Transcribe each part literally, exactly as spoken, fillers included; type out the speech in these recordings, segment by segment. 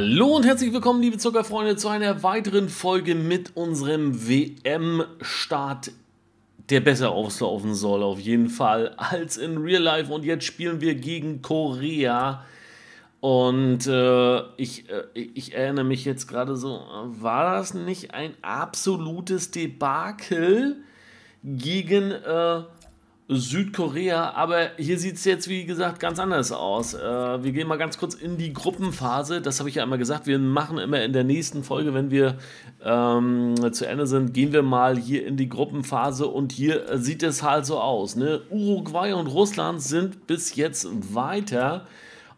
Hallo und herzlich willkommen, liebe Zuckerfreunde, zu einer weiteren Folge mit unserem W M-Start, der besser auslaufen soll, auf jeden Fall, als in Real Life. Und jetzt spielen wir gegen Korea. Und äh, ich, äh, ich erinnere mich jetzt gerade so, war das nicht ein absolutes Debakel gegen äh, Südkorea? Aber hier sieht es jetzt, wie gesagt, ganz anders aus. Äh, wir gehen mal ganz kurz in die Gruppenphase. Das habe ich ja einmal gesagt. Wir machen immer in der nächsten Folge, wenn wir ähm, zu Ende sind, gehen wir mal hier in die Gruppenphase. Und hier sieht es halt so aus, ne? Uruguay und Russland sind bis jetzt weiter.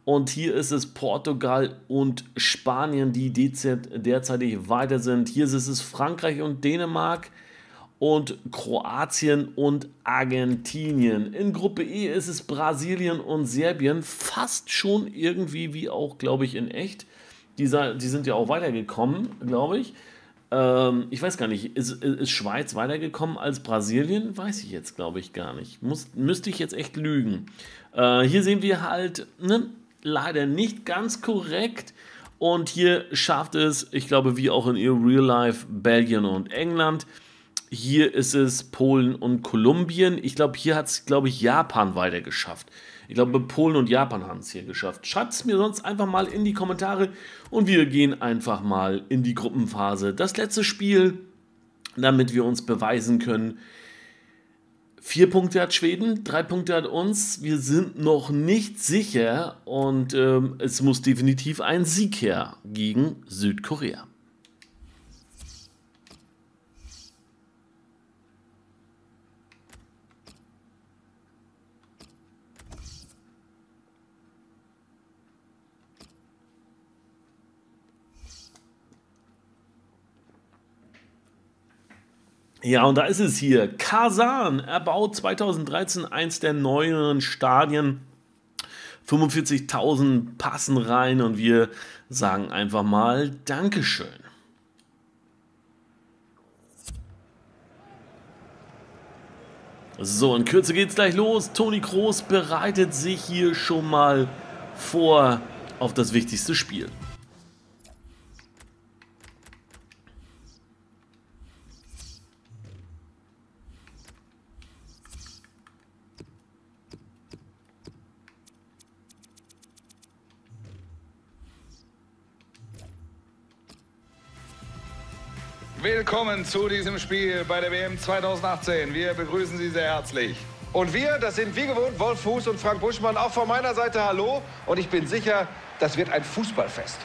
Und hier ist es Portugal und Spanien, die derzeitig weiter sind. Hier ist es Frankreich und Dänemark. Und Kroatien und Argentinien. In Gruppe E ist es Brasilien und Serbien. Fast schon irgendwie wie auch, glaube ich, in echt. Die, die sind ja auch weitergekommen, glaube ich. Ähm, ich weiß gar nicht, ist, ist Schweiz weitergekommen als Brasilien? Weiß ich jetzt, glaube ich, gar nicht. Muss, müsste ich jetzt echt lügen. Äh, hier sehen wir halt, ne, leider nicht ganz korrekt. Und hier schafft es, ich glaube, wie auch in ihr Real Life, Belgien und England. Hier ist es Polen und Kolumbien. Ich glaube, hier hat es, glaube ich, Japan weiter geschafft. Ich glaube, Polen und Japan haben es hier geschafft. Schreibt es mir sonst einfach mal in die Kommentare und wir gehen einfach mal in die Gruppenphase. Das letzte Spiel, damit wir uns beweisen können. Vier Punkte hat Schweden, drei Punkte hat uns. Wir sind noch nicht sicher und ähm, es muss definitiv ein Sieg her gegen Südkorea. Ja, und da ist es hier. Kazan erbaut zweitausenddreizehn eins der neuen Stadien. fünfundvierzigtausend passen rein und wir sagen einfach mal Dankeschön. So, in Kürze geht's gleich los. Toni Kroos bereitet sich hier schon mal vor auf das wichtigste Spiel. Willkommen zu diesem Spiel bei der W M zweitausendachtzehn. Wir begrüßen Sie sehr herzlich. Und wir, das sind wie gewohnt Wolf Fuß und Frank Buschmann. Auch von meiner Seite hallo. Und ich bin sicher, das wird ein Fußballfest.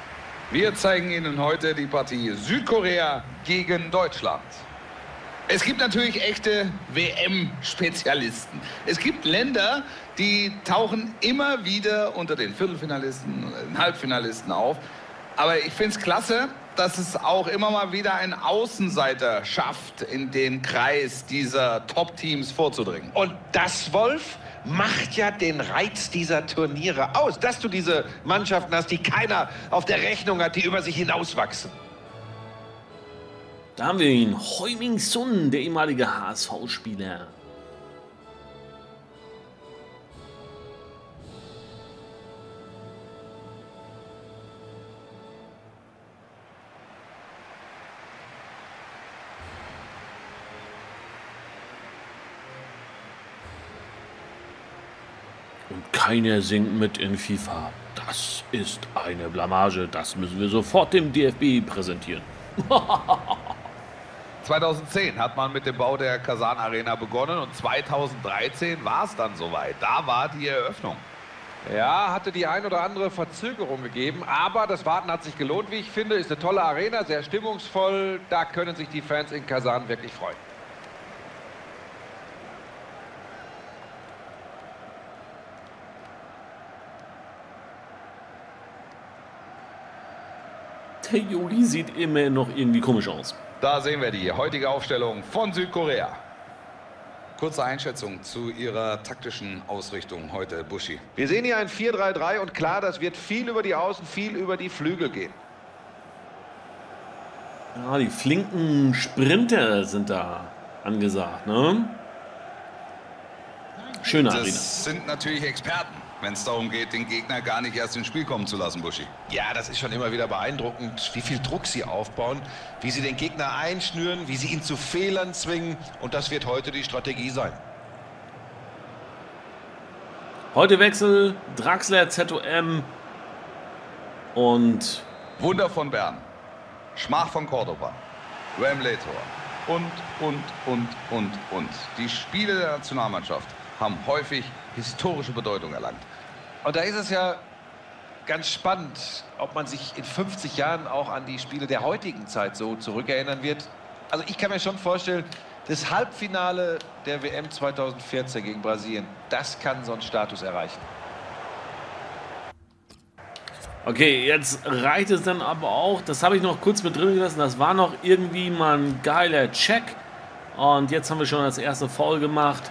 Wir zeigen Ihnen heute die Partie Südkorea gegen Deutschland. Es gibt natürlich echte W M-Spezialisten. Es gibt Länder, die tauchen immer wieder unter den Viertelfinalisten und den Halbfinalisten auf. Aber ich finde es klasse, dass es auch immer mal wieder ein Außenseiter schafft, in den Kreis dieser Top-Teams vorzudringen. Und das, Wolf, macht ja den Reiz dieser Turniere aus, dass du diese Mannschaften hast, die keiner auf der Rechnung hat, die über sich hinauswachsen. Da haben wir ihn, Heung-Min Son, der ehemalige H S V-Spieler. Keiner singt mit in FIFA. Das ist eine Blamage. Das müssen wir sofort dem D F B präsentieren. zweitausendzehn hat man mit dem Bau der Kasan-Arena begonnen und zweitausenddreizehn war es dann soweit. Da war die Eröffnung. Ja, hatte die ein oder andere Verzögerung gegeben, aber das Warten hat sich gelohnt, wie ich finde. Ist eine tolle Arena, sehr stimmungsvoll. Da können sich die Fans in Kasan wirklich freuen. Der Jogi sieht immer noch irgendwie komisch aus. Da sehen wir die heutige Aufstellung von Südkorea. Kurze Einschätzung zu ihrer taktischen Ausrichtung heute, Buschi. Wir sehen hier ein vier drei drei und klar, das wird viel über die Außen, viel über die Flügel gehen. Ja, die flinken Sprinter sind da angesagt, ne? Schöne Arena. Das sind natürlich Experten. wenn es darum geht, den Gegner gar nicht erst ins Spiel kommen zu lassen, Buschi. Ja, das ist schon immer wieder beeindruckend, wie viel Druck sie aufbauen, wie sie den Gegner einschnüren, wie sie ihn zu Fehlern zwingen. Und das wird heute die Strategie sein. Heute Wechsel, Draxler, Z O M und... Wunder von Bern, Schmach von Cordoba, Ramlator und, und, und, und, und. Die Spiele der Nationalmannschaft haben häufig historische Bedeutung erlangt. Und da ist es ja ganz spannend, ob man sich in fünfzig Jahren auch an die Spiele der heutigen Zeit so zurückerinnern wird. Also ich kann mir schon vorstellen... Das Halbfinale der W M zweitausendvierzehn gegen Brasilien, das kann so einen Status erreichen. Okay, jetzt reicht es dann aber auch. Das habe ich noch kurz mit drin gelassen. Das war noch irgendwie mal ein geiler Check. Und jetzt haben wir schon das erste Foul gemacht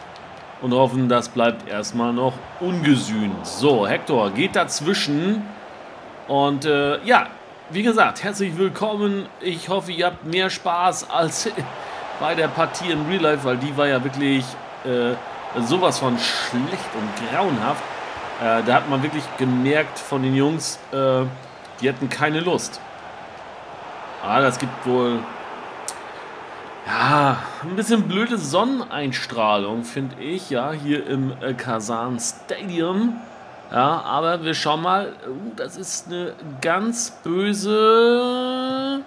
und hoffen, das bleibt erstmal noch ungesühnt. So, Hector geht dazwischen. Und äh, ja, wie gesagt, herzlich willkommen. Ich hoffe, ihr habt mehr Spaß als... bei der Partie im Real Life, weil die war ja wirklich äh, sowas von schlecht und grauenhaft. Äh, da hat man wirklich gemerkt von den Jungs, äh, die hatten keine Lust. Ah, das gibt wohl ja ein bisschen blöde Sonneneinstrahlung, finde ich, ja, hier im äh, Kazan Stadium. Ja, aber wir schauen mal, uh, das ist eine ganz böse...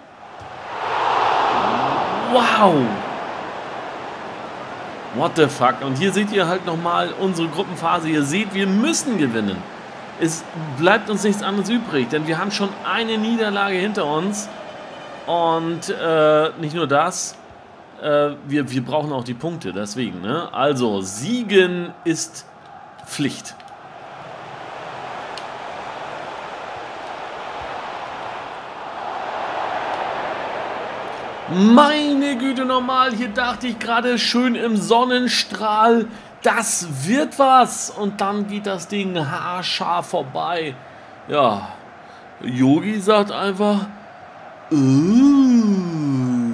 Wow! What the fuck? Und hier seht ihr halt nochmal unsere Gruppenphase. Ihr seht, wir müssen gewinnen. Es bleibt uns nichts anderes übrig, denn wir haben schon eine Niederlage hinter uns. Und äh, nicht nur das, äh, wir, wir brauchen auch die Punkte, deswegen. Ne? Also, siegen ist Pflicht. Meine Güte, normal, hier dachte ich gerade schön im Sonnenstrahl, das wird was. Und dann geht das Ding haarscharf vorbei. Ja, Jogi sagt einfach, uh.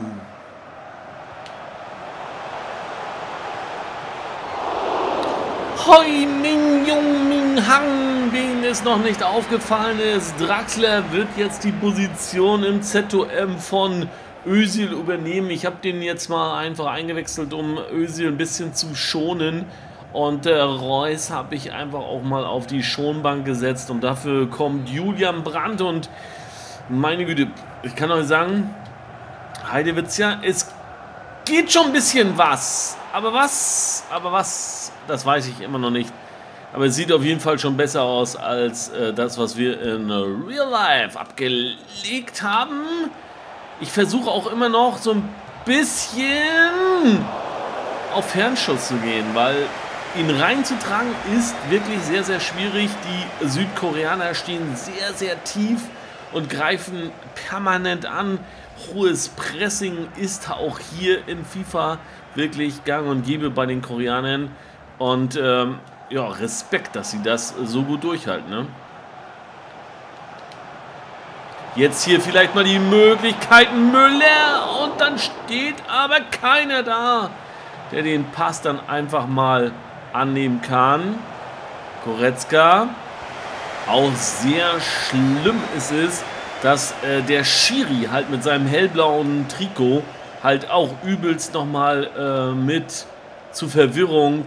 Hoi Ming Jung Ming Hang, wen es noch nicht aufgefallen ist, Draxler wird jetzt die Position im Z O M von Özil übernehmen. Ich habe den jetzt mal einfach eingewechselt, um Özil ein bisschen zu schonen. Und äh, Reus habe ich einfach auch mal auf die Schonbank gesetzt. Und dafür kommt Julian Brandt. Und meine Güte, ich kann euch sagen, Heidewitz, ja, es geht schon ein bisschen was. Aber was, aber was, das weiß ich immer noch nicht. Aber es sieht auf jeden Fall schon besser aus, als äh, das, was wir in Real Life abgelegt haben. Ich versuche auch immer noch so ein bisschen auf Fernschuss zu gehen, weil ihn reinzutragen ist wirklich sehr, sehr schwierig. Die Südkoreaner stehen sehr, sehr tief und greifen permanent an. Hohes Pressing ist auch hier in FIFA wirklich gang und gäbe bei den Koreanern. Und ähm, ja, Respekt, dass sie das so gut durchhalten, ne? Jetzt hier vielleicht mal die Möglichkeiten Müller und dann steht aber keiner da, der den Pass dann einfach mal annehmen kann. Goretzka, auch sehr schlimm ist es, dass äh, der Schiri halt mit seinem hellblauen Trikot halt auch übelst nochmal äh, mit zu Verwirrung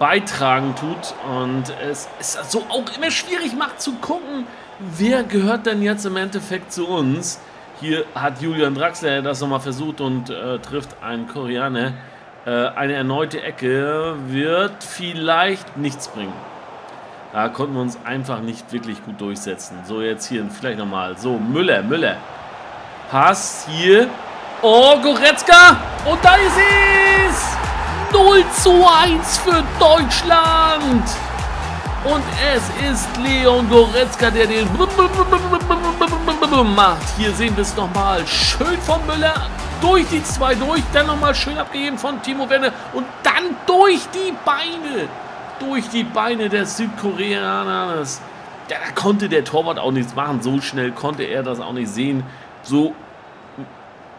beitragen tut und es ist so auch immer schwierig macht zu gucken, wer gehört denn jetzt im Endeffekt zu uns? Hier hat Julian Draxler das nochmal versucht und äh, trifft einen Koreaner. Äh, eine erneute Ecke wird vielleicht nichts bringen. Da konnten wir uns einfach nicht wirklich gut durchsetzen. So, jetzt hier vielleicht nochmal. So, Müller, Müller. Pass hier. Oh, Goretzka. Und da ist es. null zu eins für Deutschland. Und es ist Leon Goretzka, der den macht. Hier sehen wir es nochmal. Schön von Müller, durch die zwei durch, dann nochmal schön abgegeben von Timo Werner und dann durch die Beine. Durch die Beine des Südkoreaners. Da konnte der Torwart auch nichts machen. So schnell konnte er das auch nicht sehen. So,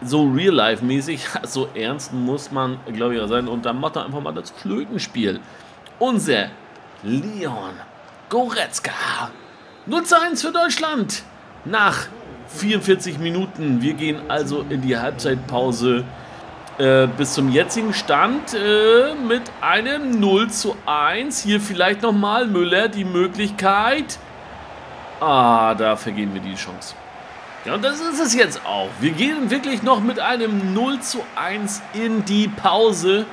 so real-life-mäßig, so ernst muss man, glaube ich, auch sein. Und dann macht er einfach mal das Flötenspiel. Unser Leon Goretzka. null zu eins für Deutschland nach vierundvierzig Minuten. Wir gehen also in die Halbzeitpause äh, bis zum jetzigen Stand äh, mit einem null zu eins. Hier vielleicht nochmal Müller die Möglichkeit. Ah, da vergehen wir die Chance. Ja, und das ist es jetzt auch. Wir gehen wirklich noch mit einem null zu eins in die Pause.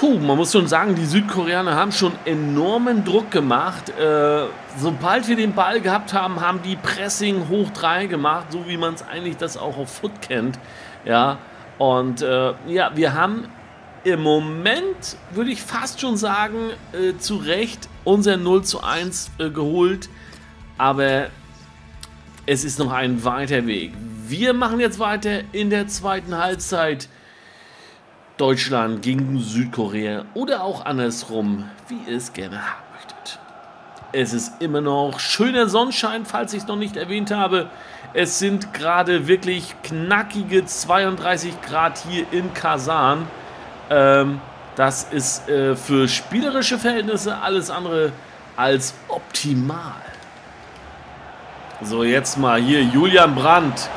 Puh, man muss schon sagen, die Südkoreaner haben schon enormen Druck gemacht. Äh, sobald wir den Ball gehabt haben, haben die Pressing hoch drei gemacht, so wie man es eigentlich das auch auf Foot kennt. Ja, und äh, ja, wir haben im Moment, würde ich fast schon sagen, äh, zu Recht unser null zu eins äh, geholt. Aber es ist noch ein weiter Weg. Wir machen jetzt weiter in der zweiten Halbzeit. Deutschland gegen Südkorea oder auch andersrum, wie ihr es gerne haben möchtet. Es ist immer noch schöner Sonnenschein, falls ich es noch nicht erwähnt habe. Es sind gerade wirklich knackige zweiunddreißig Grad hier in Kasan. Ähm, das ist äh, für spielerische Verhältnisse alles andere als optimal. So, jetzt mal hier Julian Brandt.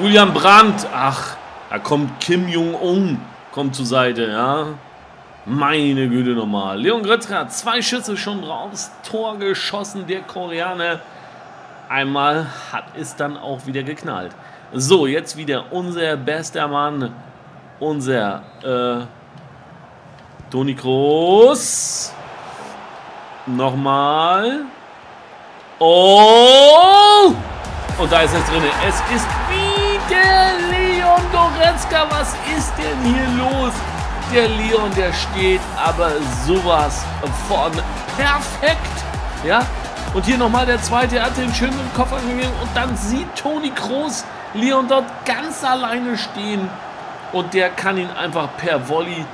Julian Brandt. Ach, da kommt Kim Jong-un. Kommt zur Seite, ja. Meine Güte nochmal. Leon Goretzka, zwei Schüsse schon raus. Tor geschossen, der Koreaner. Einmal hat es dann auch wieder geknallt. So, jetzt wieder unser bester Mann. Unser äh, Toni Kroos. Nochmal. Oh! Und da ist es drin. Es ist wieder Leon Goretzka. Was ist denn hier los? Der Leon, der steht aber sowas von perfekt. Ja? Und hier nochmal der zweite. Er hat den schön mit dem Kopf angegeben. Und dann sieht Toni Kroos Leon dort ganz alleine stehen. Und der kann ihn einfach per Volley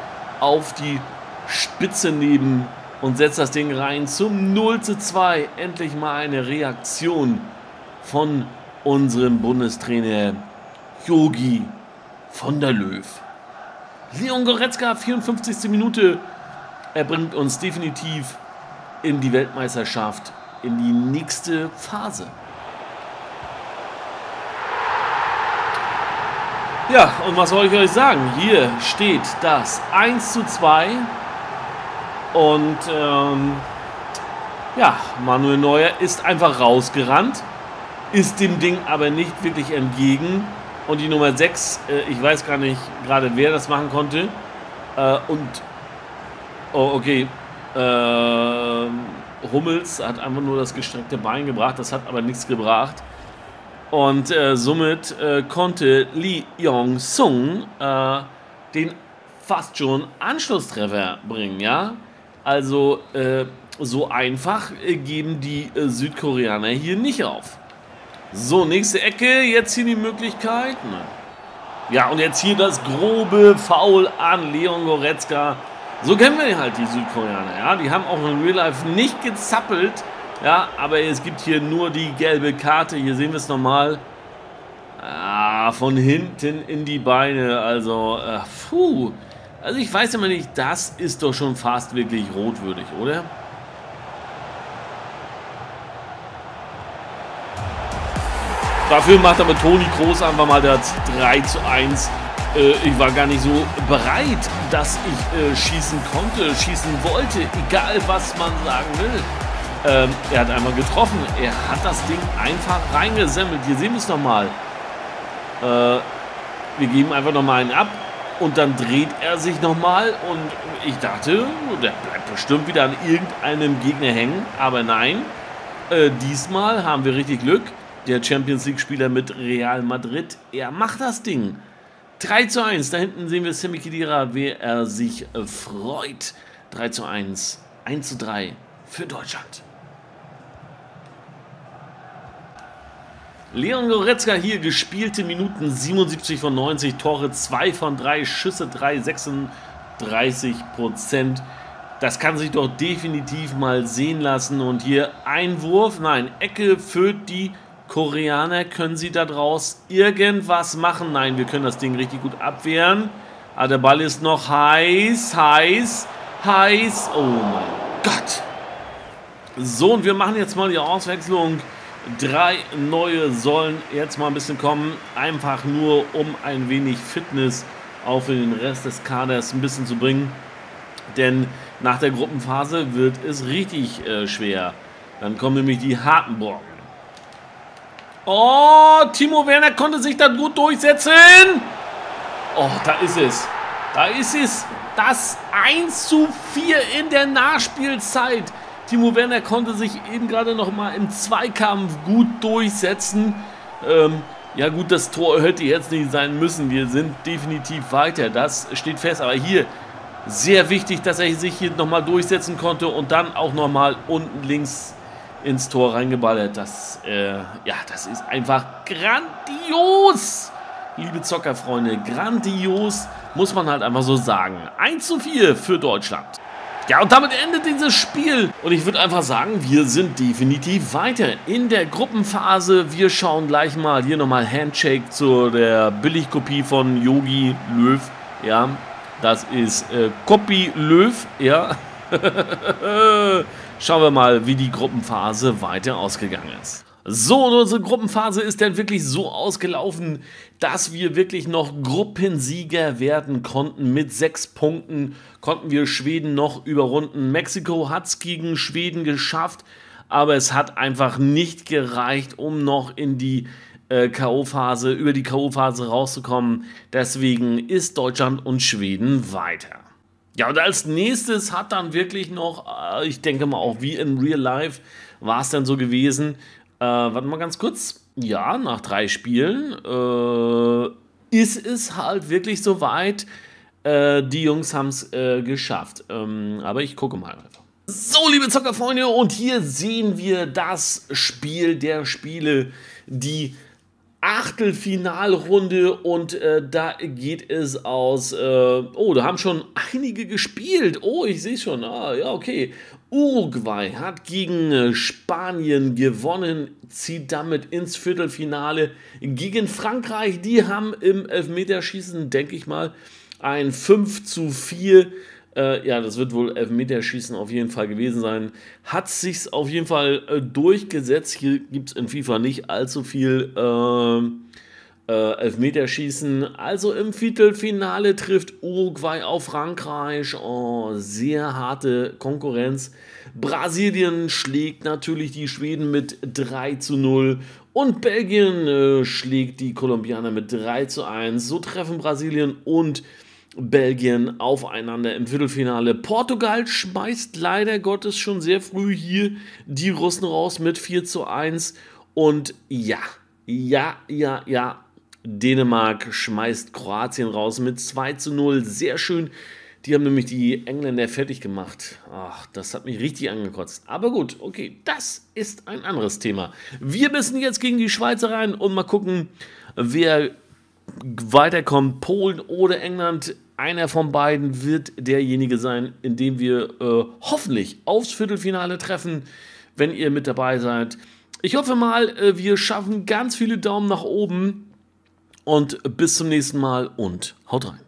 auf die Spitze nehmen. Und setzt das Ding rein zum null zu zwei. Endlich mal eine Reaktion von unserem Bundestrainer Jogi von der Löw. Leon Goretzka, vierundfünfzigste Minute. Er bringt uns definitiv in die Weltmeisterschaft, in die nächste Phase. Ja, und was soll ich euch sagen? Hier steht das eins zu zwei. Und ähm, ja, Manuel Neuer ist einfach rausgerannt, ist dem Ding aber nicht wirklich entgegen. Und die Nummer sechs, äh, ich weiß gar nicht gerade, wer das machen konnte. Äh, und, oh, okay, äh, Hummels hat einfach nur das gestreckte Bein gebracht, das hat aber nichts gebracht. Und äh, somit äh, konnte Lee Yong-sung äh, den fast schon Anschlusstreffer bringen, ja. Also äh, so einfach äh, geben die äh, Südkoreaner hier nicht auf. So, nächste Ecke, jetzt hier die Möglichkeiten. Ja, und jetzt hier das grobe Foul an Leon Goretzka. So kennen wir halt die Südkoreaner, ja. Die haben auch in Real Life nicht gezappelt, ja. Aber es gibt hier nur die gelbe Karte, hier sehen wir es nochmal. Ah, von hinten in die Beine, also, äh, puh. Also ich weiß immer nicht, das ist doch schon fast wirklich rotwürdig, oder? Dafür macht aber Toni Kroos einfach mal das drei zu eins. Äh, ich war gar nicht so bereit, dass ich äh, schießen konnte, schießen wollte, egal was man sagen will. Ähm, er hat einmal getroffen, er hat das Ding einfach reingesemmelt. Hier sehen wir es nochmal. Äh, wir geben einfach nochmal einen ab. Und dann dreht er sich nochmal und ich dachte, der bleibt bestimmt wieder an irgendeinem Gegner hängen. Aber nein, äh, diesmal haben wir richtig Glück. Der Champions League Spieler mit Real Madrid, er macht das Ding. drei zu eins, da hinten sehen wir Semi Khedira, wie er sich freut. drei zu eins, eins zu drei für Deutschland. Leon Goretzka hier, gespielte Minuten siebenundsiebzig von neunzig, Tore zwei von drei, Schüsse drei, sechsunddreißig Prozent. Das kann sich doch definitiv mal sehen lassen. Und hier Einwurf, nein, Ecke für die Koreaner. Können sie da draus irgendwas machen? Nein, wir können das Ding richtig gut abwehren. Aber der Ball ist noch heiß, heiß, heiß. Oh mein Gott. So, und wir machen jetzt mal die Auswechslung. Drei neue sollen jetzt mal ein bisschen kommen. Einfach nur, um ein wenig Fitness auch für den Rest des Kaders ein bisschen zu bringen. Denn nach der Gruppenphase wird es richtig äh, schwer. Dann kommen nämlich die harten Brocken. Oh, Timo Werner konnte sich da gut durchsetzen. Oh, da ist es. Da ist es. Das eins zu vier in der Nachspielzeit. Timo Werner konnte sich eben gerade noch mal im Zweikampf gut durchsetzen. Ähm, ja gut, das Tor hätte jetzt nicht sein müssen. Wir sind definitiv weiter. Das steht fest. Aber hier sehr wichtig, dass er sich hier noch mal durchsetzen konnte und dann auch noch mal unten links ins Tor reingeballert. Das, äh, ja, das ist einfach grandios. Liebe Zockerfreunde, grandios muss man halt einfach so sagen. eins zu vier für Deutschland. Ja, und damit endet dieses Spiel. Und ich würde einfach sagen, wir sind definitiv weiter in der Gruppenphase. Wir schauen gleich mal hier nochmal Handshake zu der Billigkopie von Jogi Löw. Ja, das ist äh, Kopi Löw. Ja, schauen wir mal, wie die Gruppenphase weiter ausgegangen ist. So, und unsere Gruppenphase ist dann wirklich so ausgelaufen, dass wir wirklich noch Gruppensieger werden konnten. Mit sechs Punkten konnten wir Schweden noch überrunden. Mexiko hat es gegen Schweden geschafft, aber es hat einfach nicht gereicht, um noch in die äh, K O-Phase, über die K O-Phase rauszukommen. Deswegen ist Deutschland und Schweden weiter. Ja, und als nächstes hat dann wirklich noch, äh, ich denke mal auch wie in Real Life, war es dann so gewesen. Äh, warte mal ganz kurz. Ja, nach drei Spielen äh, ist es halt wirklich soweit. Äh, die Jungs haben es äh, geschafft. Ähm, aber ich gucke mal einfach. So, liebe Zockerfreunde, und hier sehen wir das Spiel der Spiele, die Achtelfinalrunde, und äh, da geht es aus. Äh, oh, da haben schon einige gespielt. Oh, ich sehe schon. Ah, ja, okay. Uruguay hat gegen Spanien gewonnen, zieht damit ins Viertelfinale gegen Frankreich. Die haben im Elfmeterschießen, denke ich mal, ein fünf zu vier. Äh, ja, das wird wohl Elfmeterschießen auf jeden Fall gewesen sein. Hat sich's auf jeden Fall äh, durchgesetzt. Hier gibt es in FIFA nicht allzu viel äh, äh, Elfmeterschießen. Also im Viertelfinale trifft Uruguay auf Frankreich. Oh, sehr harte Konkurrenz. Brasilien schlägt natürlich die Schweden mit drei zu null. Und Belgien äh, schlägt die Kolumbianer mit drei zu eins. So treffen Brasilien und Belgien aufeinander im Viertelfinale. Portugal schmeißt leider Gottes schon sehr früh hier die Russen raus mit vier zu eins. Und ja, ja, ja, ja, Dänemark schmeißt Kroatien raus mit zwei zu null. Sehr schön. Die haben nämlich die Engländer fertig gemacht. Ach, das hat mich richtig angekotzt. Aber gut, okay, das ist ein anderes Thema. Wir müssen jetzt gegen die Schweizer rein und mal gucken, wer weiterkommt. Polen oder England, einer von beiden wird derjenige sein, in dem wir äh, hoffentlich aufs Viertelfinale treffen, wenn ihr mit dabei seid. Ich hoffe mal, äh, wir schaffen ganz viele Daumen nach oben, und bis zum nächsten Mal und haut rein.